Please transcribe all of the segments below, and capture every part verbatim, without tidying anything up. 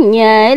nhảy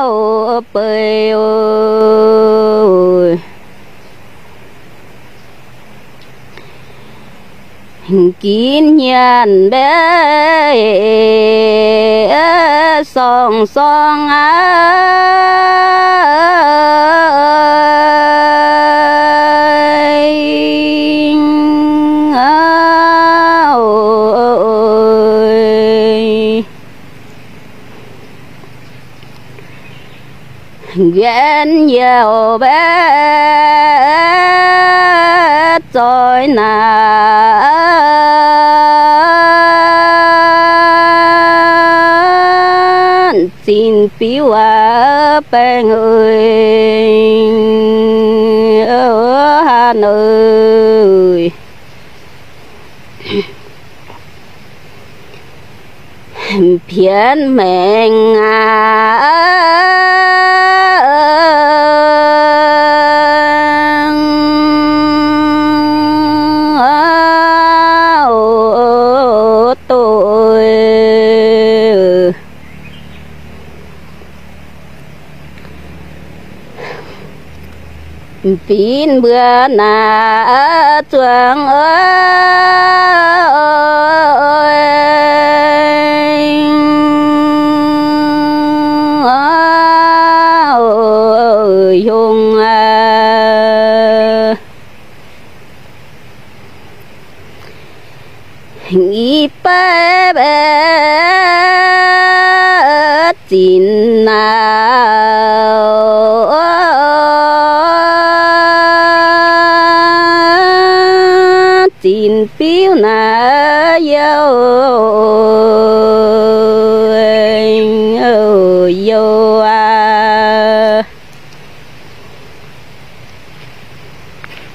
ô bơi ơi kín nhân bé song song á ghen nhiều bé rồi nà xin phiếu à bé người ở Hà Nội phiền mình à Pinbrana chuang ơi hùng ý bé bé chín nào xin phiếu na yêu yêu à hoa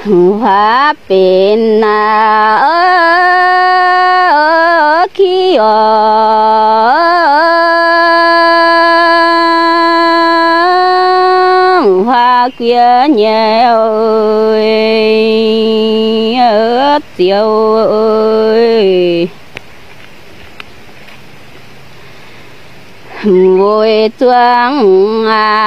ôi hoa bên à hoa kia nhẹ ơi tiêu ơi vui thương à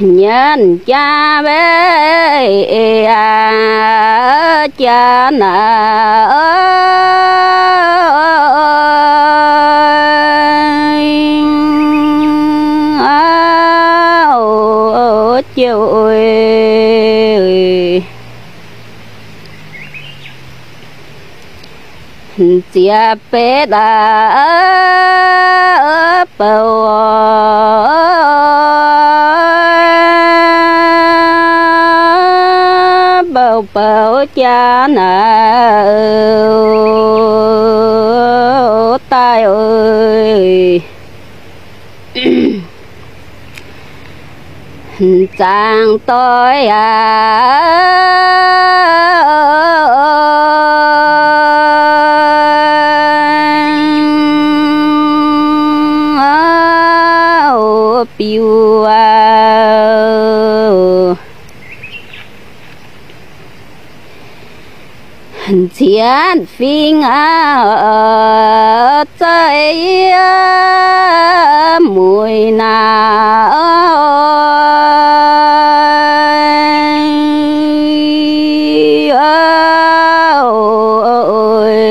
nhân cha bé à, cha nà ơi à, ô, ô, chiều ơi cha bé đã bầu bảo cha nà tay ơi chàng tôi à piu thiên phinh à trời mùi na ơi ơi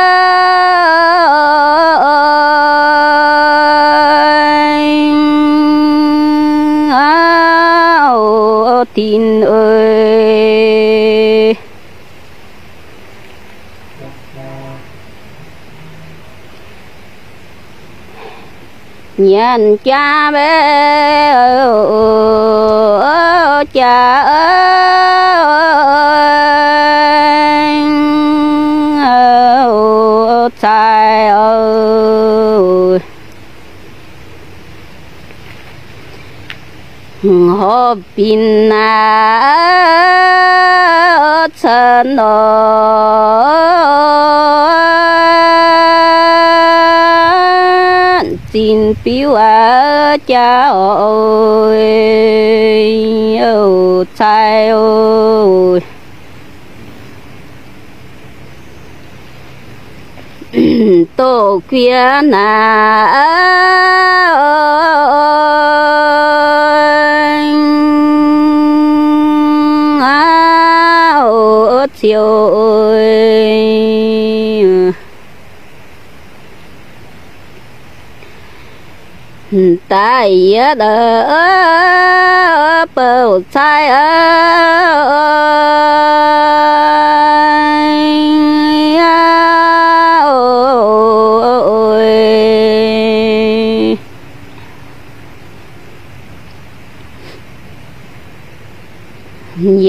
áo tin ơi nhân cha bé cha ơi trai ơi hộp pin na chân xin phiếu à cha ơi ô trai ơi tổ kia na ơi à ô chiều ơi tại đỡ bầu trai ơi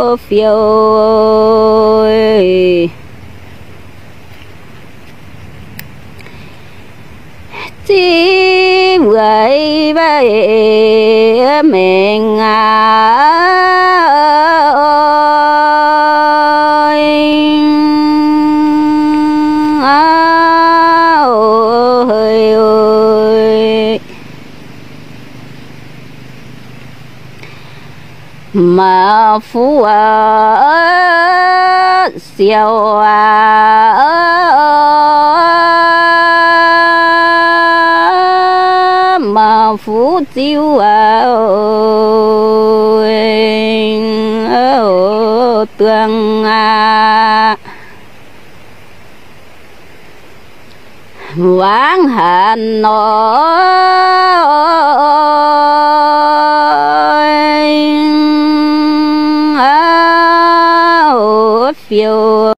ơi phiêu với với mình à mà phú ở siêu à mà phú siêu à tương à vãng hạnh ơi phiêu